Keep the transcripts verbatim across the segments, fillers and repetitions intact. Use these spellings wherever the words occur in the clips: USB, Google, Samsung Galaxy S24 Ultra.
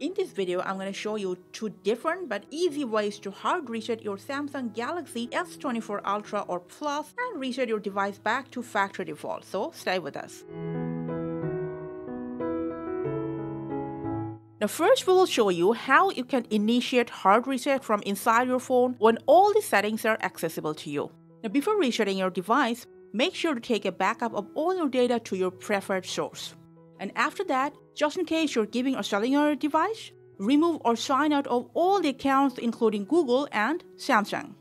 In this video, I'm going to show you two different but easy ways to hard reset your Samsung Galaxy S twenty-four Ultra or Plus and reset your device back to factory default. So stay with us. Now first we will show you how you can initiate hard reset from inside your phone when all the settings are accessible to you. Now before resetting your device, make sure to take a backup of all your data to your preferred source. And after that, just in case you're giving or selling your device, remove or sign out of all the accounts including Google and Samsung.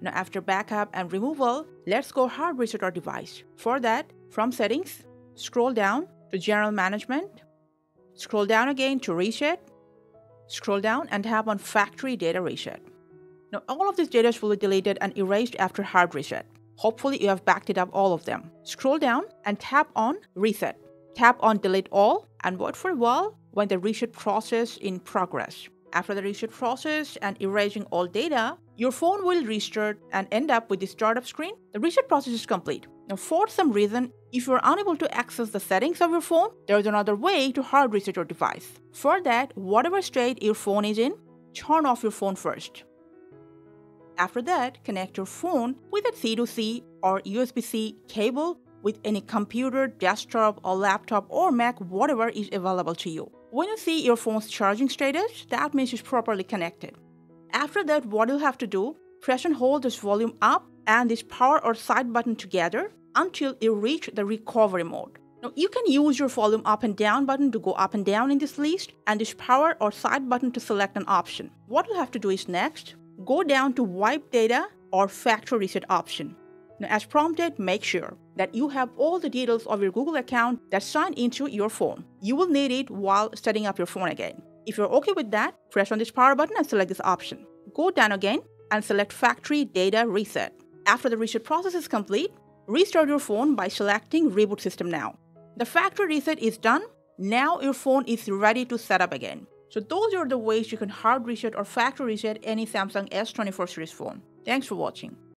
Now after backup and removal, let's go hard reset our device. For that, from settings, scroll down to general management. Scroll down again to reset, scroll down and tap on factory data reset. Now all of this data will be deleted and erased after hard reset. Hopefully you have backed it up all of them. Scroll down and tap on reset. Tap on delete all and wait for a while when the reset process in progress. After the reset process and erasing all data, your phone will restart and end up with the startup screen. The reset process is complete. Now for some reason, if you are unable to access the settings of your phone, there is another way to hard reset your device. For that, whatever state your phone is in, turn off your phone first. After that, connect your phone with a C to C or U S B C cable with any computer, desktop or laptop or Mac, whatever is available to you. When you see your phone's charging status, that means it's properly connected. After that, what you'll have to do, press and hold this volume up and this power or side button together until you reach the recovery mode. Now you can use your volume up and down button to go up and down in this list and this power or side button to select an option. What you'll have to do is next, go down to wipe data or factory reset option. Now as prompted, make sure that you have all the details of your Google account that's signed into your phone. You will need it while setting up your phone again. If you're okay with that, press on this power button and select this option. Go down again and select factory data reset. After the reset process is complete, restart your phone by selecting Reboot System Now. The factory reset is done. Now your phone is ready to set up again. So those are the ways you can hard reset or factory reset any Samsung S twenty-four series phone. Thanks for watching.